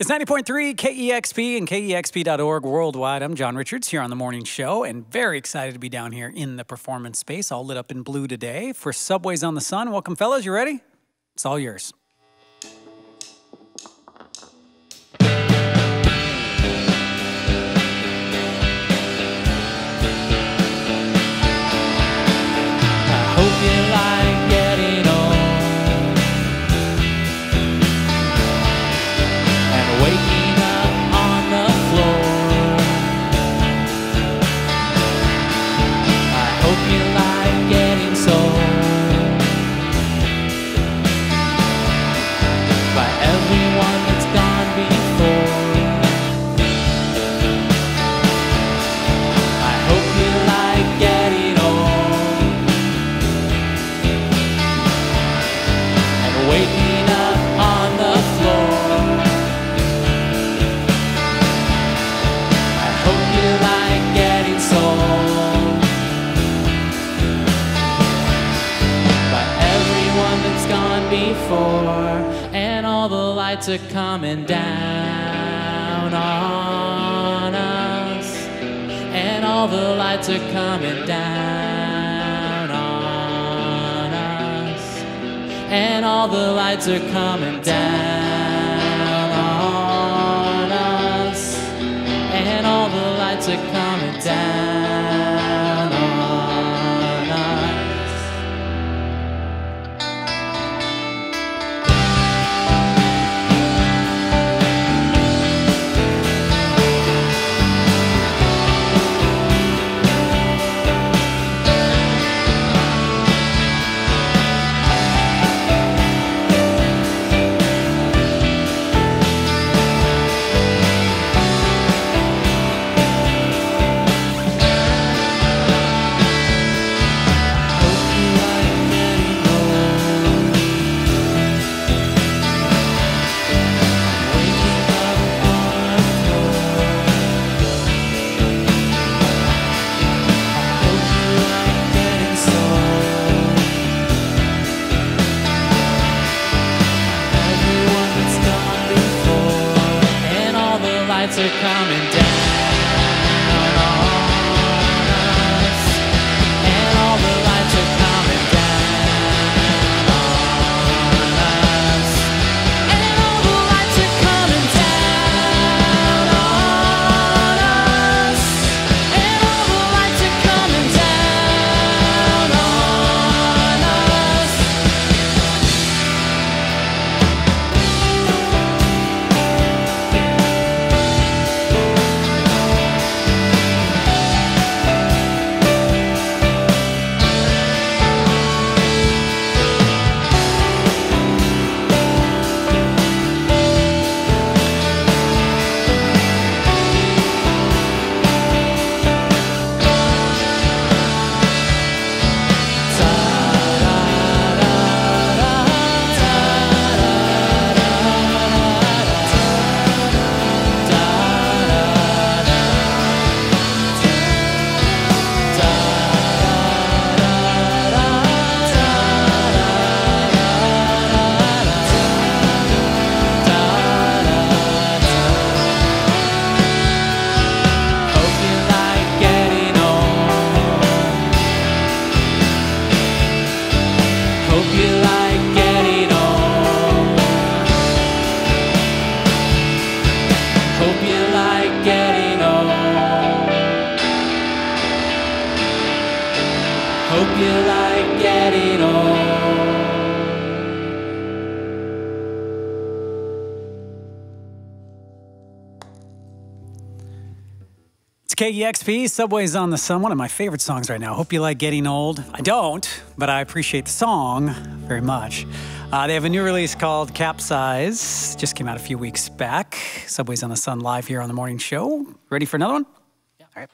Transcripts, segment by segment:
It's 90.3 KEXP and KEXP.org worldwide. I'm John Richards here on The Morning Show and very excited to be down here in the performance space, all lit up in blue today for Subways on the Sun. Welcome, fellas. You ready? It's all yours. And all the lights are coming down on us, and all the lights are coming down on us, and all the lights are coming down on us, and all the lights are coming down on us. Are coming down. KEXP, Subways on the Sun, one of my favorite songs right now. Hope you like Getting Old. I don't, but I appreciate the song very much. They have a new release called Capsize. Just came out a few weeks back. Subways on the Sun live here on The Morning Show. Ready for another one? Yeah. All right.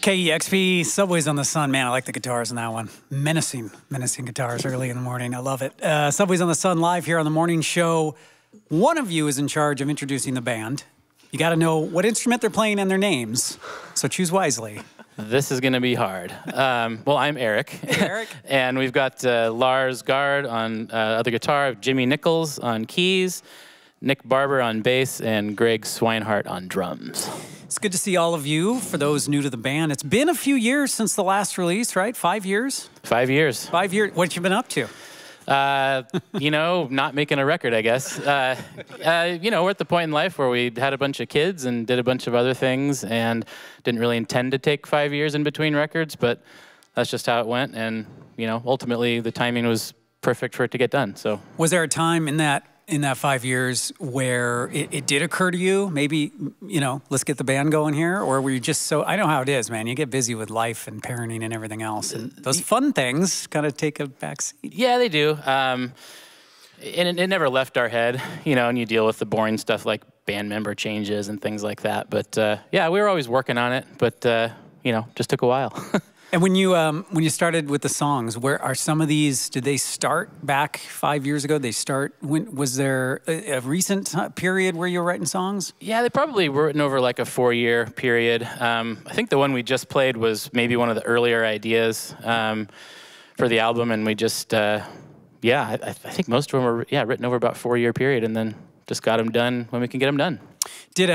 KEXP, Subways on the Sun. Man, I like the guitars in that one. Menacing guitars early in the morning. I love it. Subways on the Sun live here on the morning show. One of you is in charge of introducing the band. You got to know what instrument they're playing and their names, so choose wisely. This is going to be hard. Well, I'm Eric. Hey, Eric. And we've got Lars Gard on other guitar, Jimmy Nichols on keys, Nick Barber on bass, and Greg Swinehart on drums. It's good to see all of you. For those new to the band, it's been a few years since the last release, right? 5 years? 5 years. 5 years. What have you been up to? You know, not making a record, I guess. You know, we're at the point in life where we had a bunch of kids and did a bunch of other things and didn't really intend to take 5 years in between records, but that's just how it went. And, you know, ultimately the timing was perfect for it to get done, so. Was there a time in that 5 years where it did occur to you, maybe, you know, let's get the band going here? Or were you just so, I know how it is, man. You get busy with life and parenting and everything else. And those fun things kind of take a backseat. Yeah, they do. And it never left our head, you know, and you deal with the boring stuff like band member changes and things like that. But yeah, we were always working on it, but, you know, just took a while. And when you started with the songs, where are some of these? Did they start back 5 years ago? They start. When was there a recent period where you were writing songs? Yeah, they probably were written over like a 4-year period. I think the one we just played was maybe one of the earlier ideas for the album, and we just yeah, I think most of them were written over about a 4-year period, and then just got them done when we can get them done. Did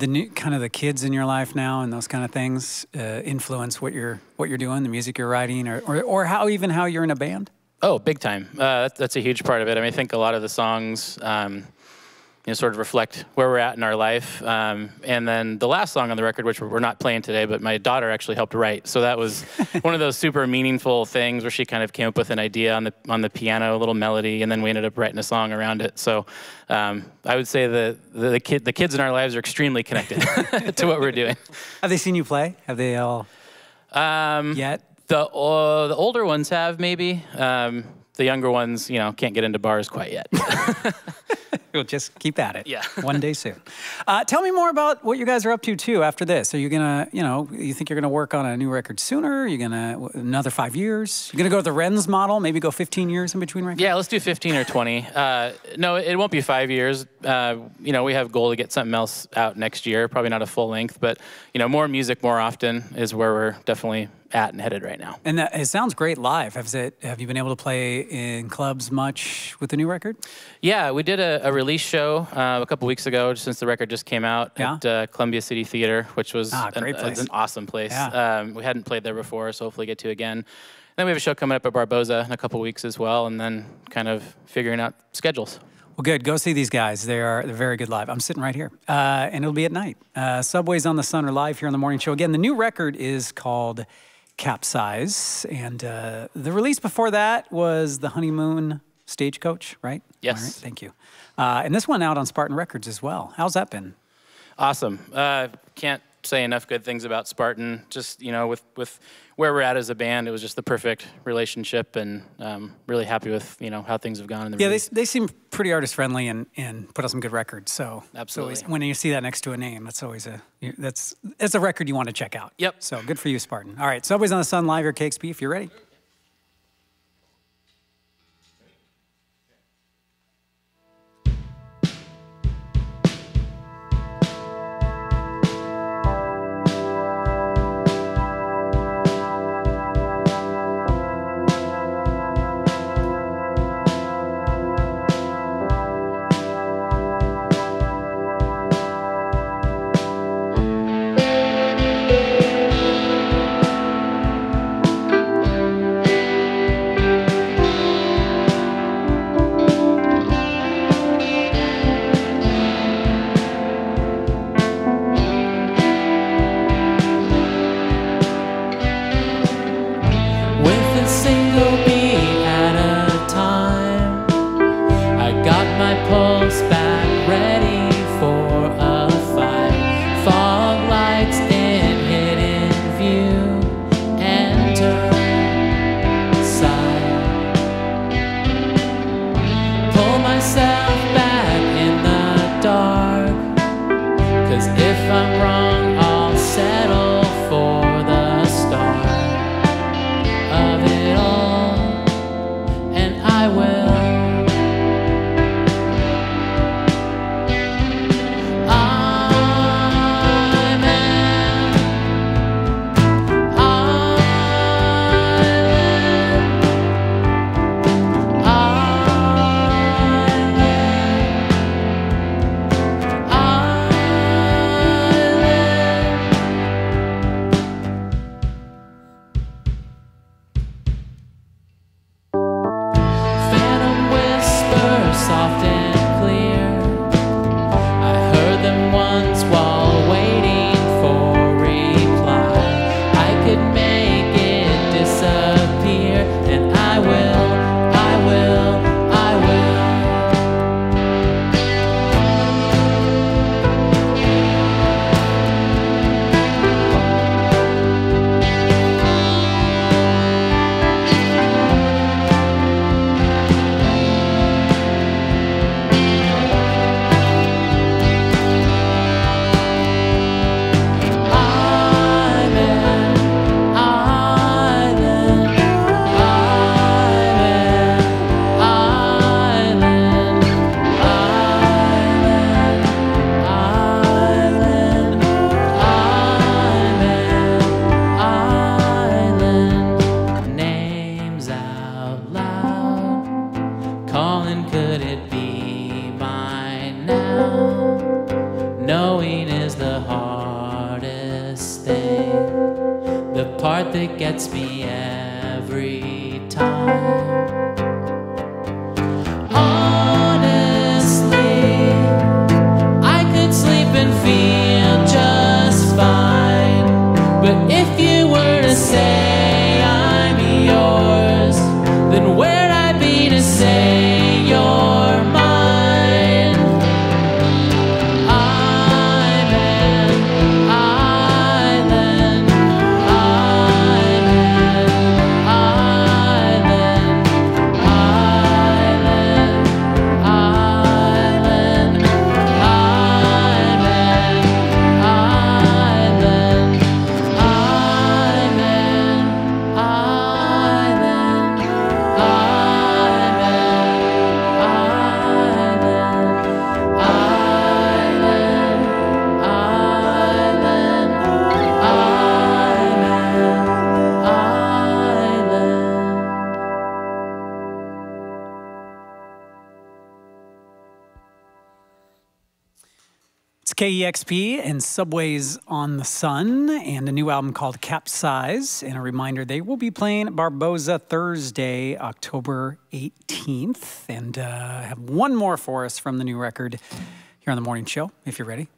the new kind of the kids in your life now and those kind of things influence what you're doing, the music you're writing, or how you're in a band? Oh, big time. That's a huge part of it. I mean, I think a lot of the songs you know, sort of reflect where we're at in our life. And then the last song on the record, which we're not playing today, but my daughter actually helped write. So that was one of those super meaningful things where she kind of came up with an idea on the piano, a little melody, and then we ended up writing a song around it. So I would say the kids in our lives are extremely connected to what we're doing. Have they seen you play? Have they all yet? The older ones have, maybe. The younger ones, you know, can't get into bars quite yet. We'll just keep at it. Yeah. One day soon. Tell me more about what you guys are up to, too, after this. Are you going to, you know, you think you're going to work on a new record sooner? Are you going to, another 5 years? You're going to go with the Renz model, maybe go 15 years in between records? Yeah, let's do 15 or 20. No, it won't be 5 years. You know, we have a goal to get something else out next year, probably not a full length, but, you know, more music more often is where we're definitely at and headed right now. And that, it sounds great live. Have you been able to play in clubs much with the new record? Yeah, we did a release show a couple weeks ago, since the record just came out, at Columbia City Theater, which was an awesome place. Yeah. We hadn't played there before, so hopefully get to again. And then we have a show coming up at Barboza in a couple weeks as well, and then kind of figuring out schedules. Well, good. Go see these guys. They're very good live. I'm sitting right here, and it'll be at night. Subways on the Sun are live here on the morning show. Again, the new record is called Capsize, and the release before that was the Honeymoon Stagecoach, right? Yes. All right, thank you. And this one out on Spartan Records as well. How's that been? Awesome. Can't say enough good things about Spartan. Just, you know, with where we're at as a band, it was just the perfect relationship, and really happy with, you know, how things have gone in the release. Yeah, they seem pretty artist-friendly and put out some good records. So absolutely, always, when you see that next to a name, that's always that's a record you want to check out. Yep. So good for you, Spartan. All right, Subways on the Sun live here, KEXP, if you're ready. it gets me every time. Honestly, I could sleep and feel just fine, but if you were to say I'm yours, then where'd I be to say you're mine? KEXP and Subways on the Sun and a new album called Capsize. And a reminder, they will be playing at Barboza Thursday, October 18th. And I have one more for us from the new record here on The Morning Show, if you're ready.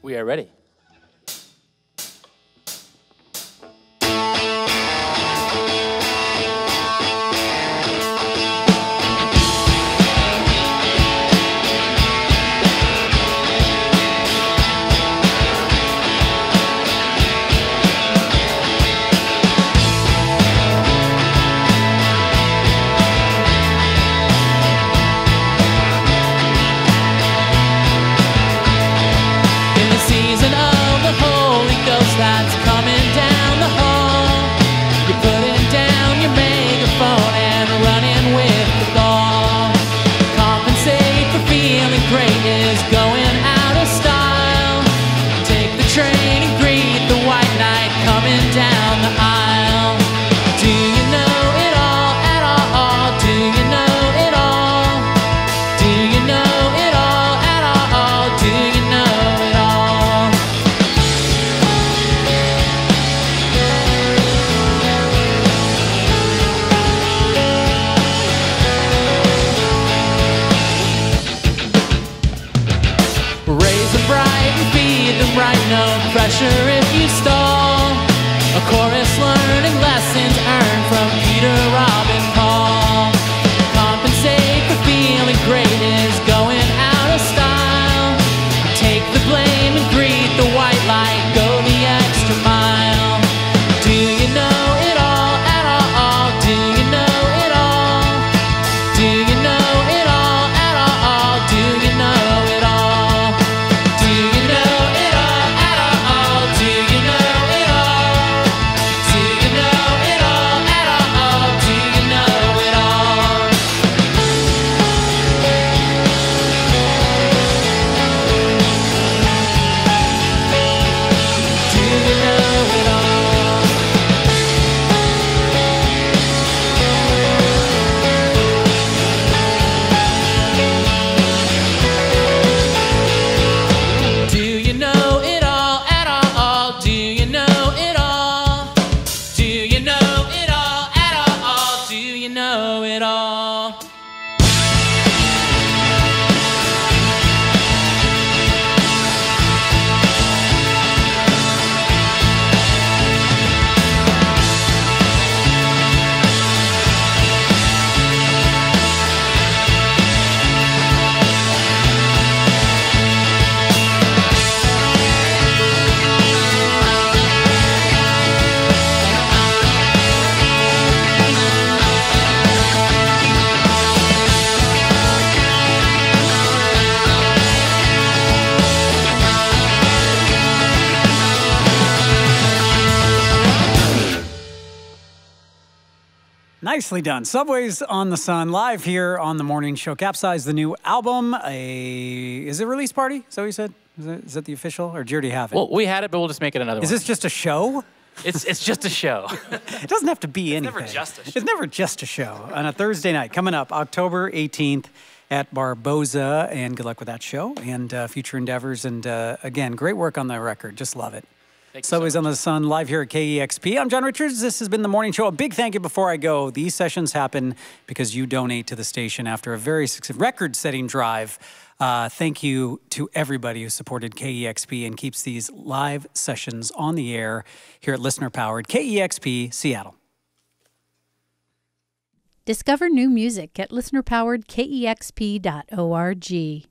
We are ready. Nicely done. Subways on the Sun, live here on The Morning Show. Capsize, the new album. Is it a release party? Is that what you said? Is that the official? Or did you already have it? Well, we had it, but we'll just make it another one. Is this just a show? It's just a show. It doesn't have to be anything. It's never just a show. It's never just a show. On a Thursday night, coming up October 18th at Barboza. And good luck with that show and future endeavors. And again, great work on the record. Just love it. Subways on the Sun, live here at KEXP. I'm John Richards. This has been The Morning Show. A big thank you before I go. These sessions happen because you donate to the station after a very record-setting drive. Thank you to everybody who supported KEXP and keeps these live sessions on the air here at listener-powered KEXP Seattle. Discover new music at listenerpoweredkexp.org.